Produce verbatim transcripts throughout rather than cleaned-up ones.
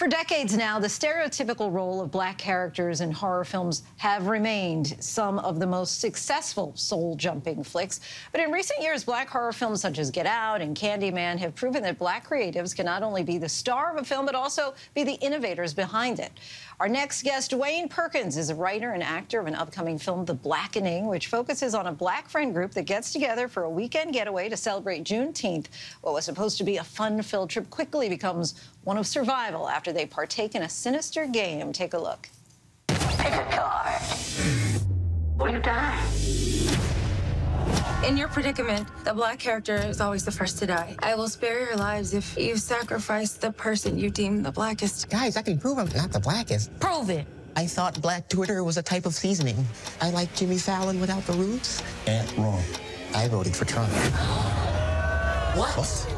For decades now, the stereotypical role of black characters in horror films have remained some of the most successful soul-jumping flicks. But in recent years, black horror films such as Get Out and Candyman have proven that black creatives can not only be the star of a film, but also be the innovators behind it. Our next guest, Dewayne Perkins, is a writer and actor of an upcoming film, The Blackening, which focuses on a black friend group that gets together for a weekend getaway to celebrate Juneteenth. What was supposed to be a fun-filled trip quickly becomes one of survival after they partake in a sinister game. Take a look. Pick a card. Will you die? In your predicament, the black character is always the first to die. I will spare your lives if you sacrifice the person you deem the blackest. Guys, I can prove I'm not the blackest. Prove it. I thought black Twitter was a type of seasoning. I like Jimmy Fallon without the roots. And wrong. I voted for Trump. What? What?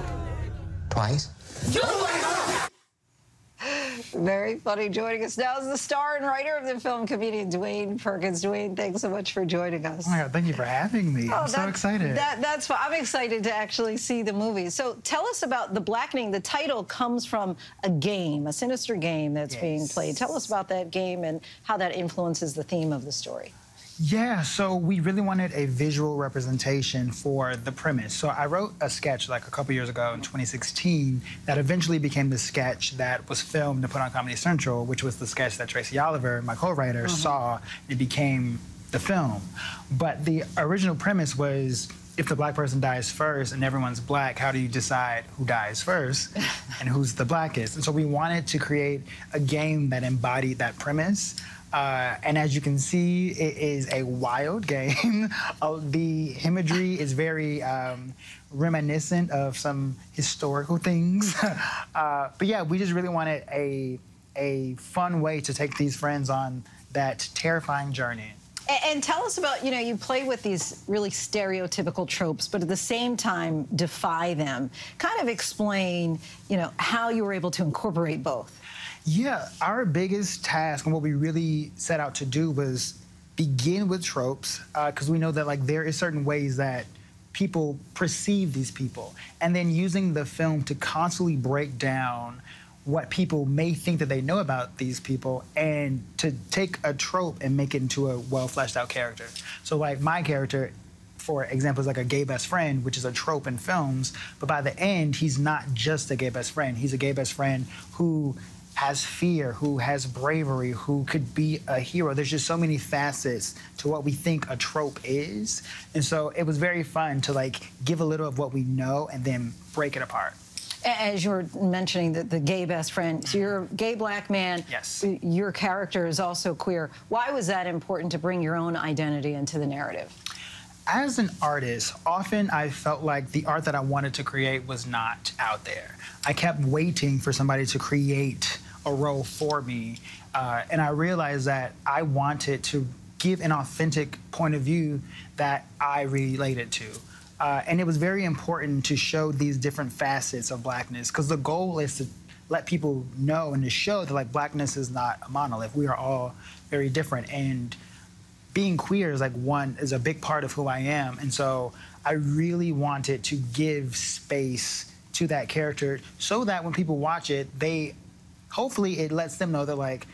Price? Very funny. Joining us now is the star and writer of the film, comedian Dewayne Perkins. Dewayne, thanks so much for joining us. Oh my God, thank you for having me. Oh, I'm so excited. That, that's fun. I'm excited to actually see the movie. So tell us about The Blackening. The title comes from a game, a sinister game that's yes. being played. Tell us about that game and how that influences the theme of the story. Yeah, so we really wanted a visual representation for the premise. So I wrote a sketch like a couple years ago in twenty sixteen that eventually became the sketch that was filmed and put on Comedy Central, which was the sketch that Tracy Oliver, my co-writer, mm-hmm. saw. It became the film. But the original premise was, if the black person dies first and everyone's black, how do you decide who dies first and who's the blackest? And so we wanted to create a game that embodied that premise. Uh, and as you can see, it is a wild game. uh, the imagery is very um, reminiscent of some historical things. uh, but yeah, we just really wanted a, a fun way to take these friends on that terrifying journey. And tell us about, you know, you play with these really stereotypical tropes, but at the same time defy them. Kind of explain, you know, how you were able to incorporate both. Yeah, our biggest task and what we really set out to do was begin with tropes, because uh, we know that, like, there is certain ways that people perceive these people. And then using the film to constantly break down what people may think that they know about these people, and to take a trope and make it into a well-fleshed-out character. So, like, my character, for example, is like a gay best friend, which is a trope in films, but by the end, he's not just a gay best friend. He's a gay best friend who has fear, who has bravery, who could be a hero. There's just so many facets to what we think a trope is. And so it was very fun to, like, give a little of what we know and then break it apart. As you were mentioning the, the gay best friend, so you're a gay black man. Yes. Your character is also queer. Why was that important to bring your own identity into the narrative? As an artist, often I felt like the art that I wanted to create was not out there. I kept waiting for somebody to create a role for me, uh, and I realized that I wanted to give an authentic point of view that I related to. Uh, and it was very important to show these different facets of blackness, because the goal is to let people know and to show that, like, blackness is not a monolith. We are all very different, and being queer is like one is a big part of who I am. And so I really wanted to give space to that character so that when people watch it, they hopefully it lets them know that, like,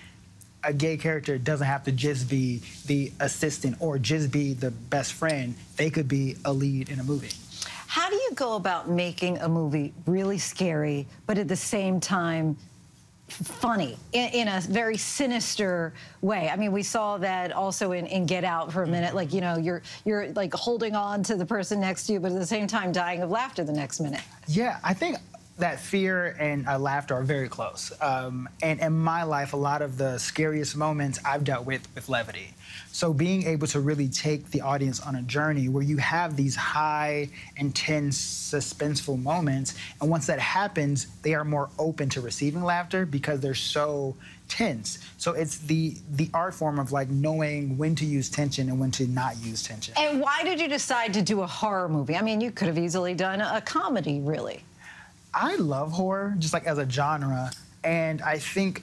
a gay character doesn't have to just be the assistant or just be the best friend. They could be a lead in a movie. How do you go about making a movie really scary, but at the same time funny, in, in a very sinister way? I mean, we saw that also in, in Get Out for a minute. Like, you know, you're, you're like holding on to the person next to you, but at the same time dying of laughter the next minute. Yeah, I think that fear and uh, laughter are very close. Um, and in my life, a lot of the scariest moments I've dealt with with levity. So being able to really take the audience on a journey where you have these high, intense, suspenseful moments, and once that happens, they are more open to receiving laughter because they're so tense. So it's the, the art form of, like, knowing when to use tension and when to not use tension. And why did you decide to do a horror movie? I mean, you could have easily done a comedy, really. I love horror, just, like, as a genre, and I think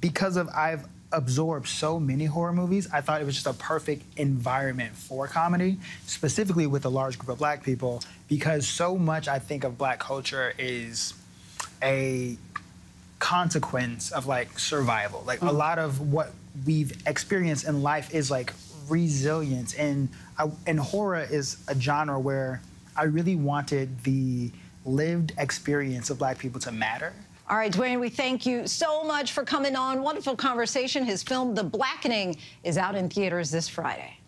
because of I've absorbed so many horror movies, I thought it was just a perfect environment for comedy, specifically with a large group of black people, because so much I think of black culture is a consequence of like survival. Like mm-hmm. a lot of what we've experienced in life is like resilience, and I, and horror is a genre where I really wanted the lived experience of Black people to matter. All right, Dewayne, we thank you so much for coming on. Wonderful conversation. His film, The Blackening, is out in theaters this Friday.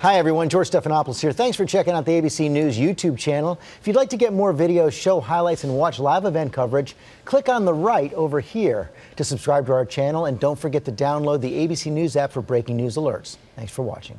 Hi, everyone. George Stephanopoulos here. Thanks for checking out the A B C News YouTube channel. If you'd like to get more videos, show highlights, and watch live event coverage, click on the right over here to subscribe to our channel. And don't forget to download the A B C News app for breaking news alerts. Thanks for watching.